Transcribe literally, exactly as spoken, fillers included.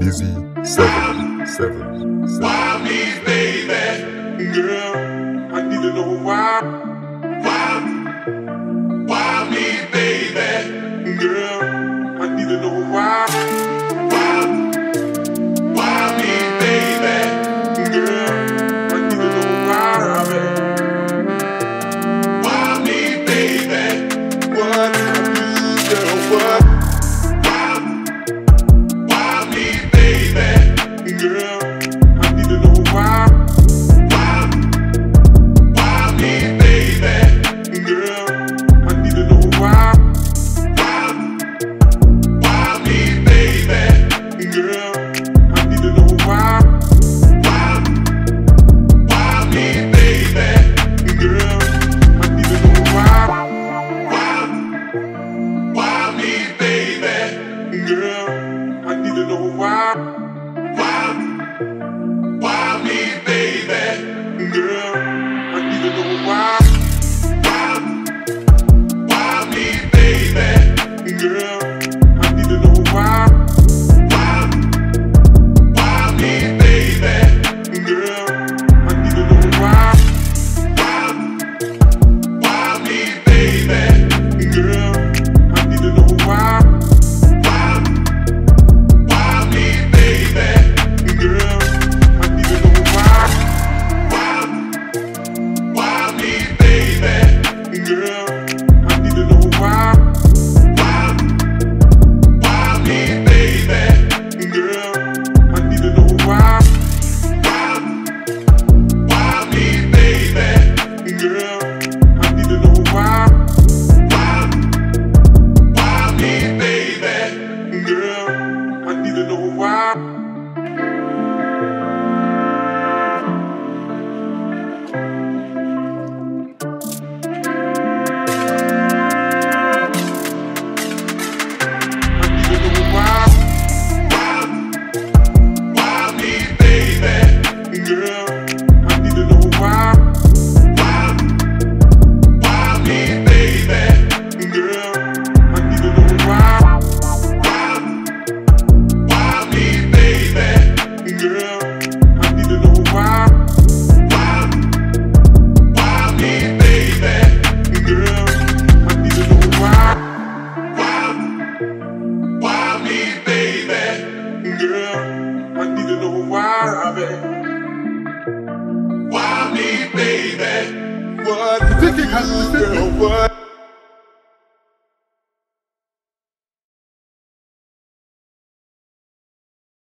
Nizzy seven, seven, seven. Wild me, baby, girl, I need to know why. Wild, wild me, baby, girl, I need to know why. Wild, wild me, baby, girl, I need to know why. Wild me, baby, what did I do, girl, what? What?